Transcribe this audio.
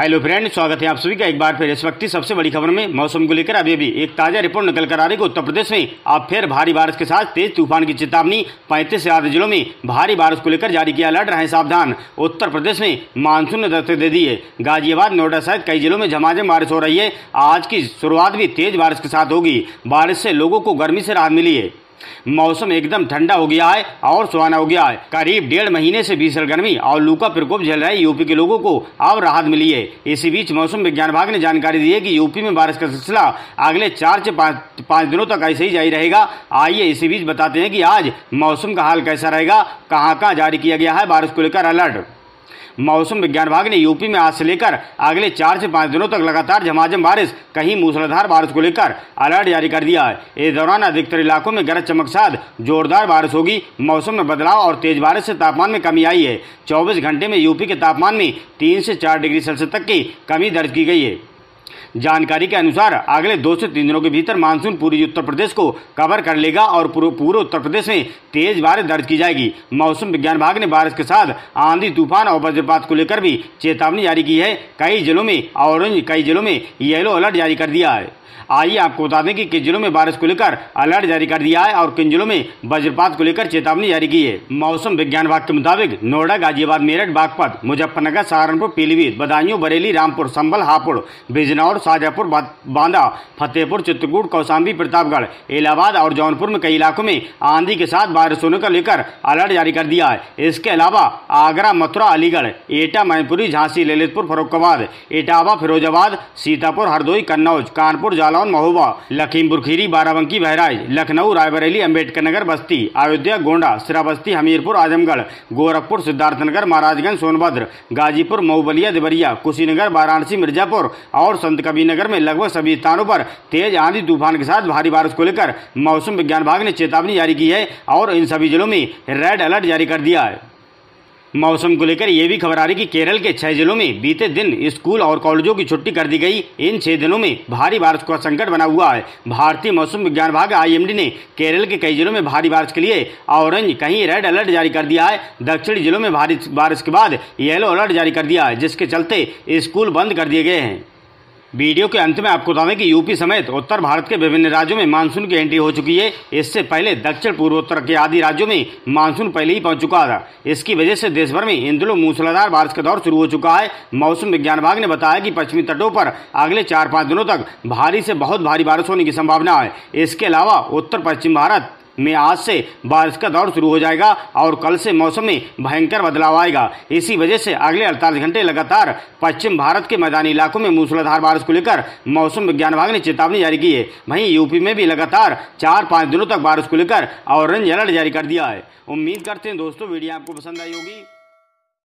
Hello friend, स्वागत है आप सभी का एक बार फिर इस वक्त की सबसे बड़ी खबर में। मौसम को लेकर अभी भी एक ताजा रिपोर्ट निकल कर आ रही है। उत्तर प्रदेश में अब फिर भारी बारिश के साथ तेज तूफान की चेतावनी। 35 से ज्यादा जिलों में भारी बारिश को लेकर जारी किया अलर्ट, रहें सावधान। उत्तर प्रदेश में मानसून ने दस्तक दे दी है। गाजियाबाद, नोएडा सहित कई जिलों में झमाझम बारिश हो रही है। आज की शुरुआत भी तेज बारिश के साथ होगी। बारिश से लोगों को गर्मी से राहत मिली है। मौसम एकदम ठंडा हो गया है और सुहाना हो गया है। करीब 1.5 महीने से भीषण गर्मी और लू का प्रकोप झेल रहे यूपी के लोगों को अब राहत मिली है। इसी बीच मौसम विज्ञान विभाग ने जानकारी दी है कि यूपी में बारिश का सिलसिला अगले 4 से 5 दिनों तक ऐसे ही जारी रहेगा। आइए इसी बीच बताते हैं कि आज मौसम का हाल कैसा रहेगा, कहाँ जारी किया गया है बारिश को लेकर अलर्ट। मौसम विज्ञान विभाग ने यूपी में आज से लेकर अगले 4 से 5 दिनों तक लगातार झमाझम बारिश, कहीं मूसलाधार बारिश को लेकर अलर्ट जारी कर दिया है। इस दौरान अधिकतर इलाकों में गरज चमक साथ जोरदार बारिश होगी। मौसम में बदलाव और तेज बारिश से तापमान में कमी आई है। 24 घंटे में यूपी के तापमान में 3 से 4 डिग्री सेल्सियस तक की कमी दर्ज की गई है। जानकारी के अनुसार अगले 2 से 3 दिनों के भीतर मानसून पूरी उत्तर प्रदेश को कवर कर लेगा और पूरे उत्तर प्रदेश में तेज बारिश दर्ज की जाएगी। मौसम विज्ञान विभाग ने बारिश के साथ आंधी, तूफान और वज्रपात को लेकर भी चेतावनी जारी की है। कई जिलों में ऑरेंज, कई जिलों में येलो अलर्ट जारी कर दिया है। आइए आपको बता दें कि किन जिलों में बारिश को लेकर अलर्ट जारी कर दिया है और किन जिलों में वज्रपात को लेकर चेतावनी जारी की है। मौसम विज्ञान विभाग के मुताबिक नोएडा, गाजियाबाद, मेरठ, बागपत, मुजफ्फरनगर, सहारनपुर, पीलीभीत, बदायूं, बरेली, रामपुर, संभल, हापुड़, बिजनौर, शाजापुर, बांदा, फतेहपुर, चित्रकूट, कौशाम्बी, प्रतापगढ़, इलाहाबाद और जौनपुर में कई इलाकों में आंधी के साथ बारिश होने को लेकर अलर्ट जारी कर दिया है। इसके अलावा आगरा, मथुरा, अलीगढ़, एटा, मैनपुरी, झांसी, ललितपुर, फर्रुखाबाद, इटावा, फिरोजाबाद, सीतापुर, हरदोई, कन्नौज, कानपुर, जालौन, महोबा, लखीमपुर खीरी, बाराबंकी, बहराइच, लखनऊ, रायबरेली, अम्बेडकरनगर, बस्ती, अयोध्या, गोंडा, श्रावस्ती, हमीरपुर, आजमगढ़, गोरखपुर, सिद्धार्थनगर, महाराजगंज, सोनभद्र, गाजीपुर, मऊबलिया, देवरिया, कुशीनगर, वाराणसी, मिर्जापुर और संत कबीरनगर में लगभग सभी स्थानों पर तेज आंधी, तूफान के साथ भारी बारिश को लेकर मौसम विज्ञान विभाग ने चेतावनी जारी की है और इन सभी जिलों में रेड अलर्ट जारी कर दिया है। मौसम को लेकर यह भी खबर आ रही कि केरल के 6 जिलों में बीते दिन स्कूल और कॉलेजों की छुट्टी कर दी गई। इन 6 दिनों में भारी बारिश का संकट बना हुआ है। भारतीय मौसम विज्ञान विभाग (IMD) ने केरल के कई जिलों में भारी बारिश के लिए ऑरेंज, कहीं रेड अलर्ट जारी कर दिया है। दक्षिणी जिलों में भारी बारिश के बाद येलो अलर्ट जारी कर दिया है, जिसके चलते स्कूल बंद कर दिए गए हैं। वीडियो के अंत में आपको बता दें कि यूपी समेत उत्तर भारत के विभिन्न राज्यों में मानसून की एंट्री हो चुकी है। इससे पहले दक्षिण पूर्वोत्तर के आदि राज्यों में मानसून पहले ही पहुंच चुका था। इसकी वजह से देश भर में इन दिनों मूसलाधार बारिश का दौर शुरू हो चुका है। मौसम विज्ञान विभाग ने बताया कि पश्चिमी तटों पर अगले 4-5 दिनों तक भारी से बहुत भारी बारिश होने की संभावना है। इसके अलावा उत्तर पश्चिम भारत में आज से बारिश का दौर शुरू हो जाएगा और कल से मौसम में भयंकर बदलाव आएगा। इसी वजह से अगले 48 घंटे लगातार पश्चिम भारत के मैदानी इलाकों में मूसलाधार बारिश को लेकर मौसम विज्ञान विभाग ने चेतावनी जारी की है। वहीं यूपी में भी लगातार 4-5 दिनों तक बारिश को लेकर ऑरेंज अलर्ट जारी कर दिया है। उम्मीद करते हैं दोस्तों वीडियो आपको पसंद आई होगी।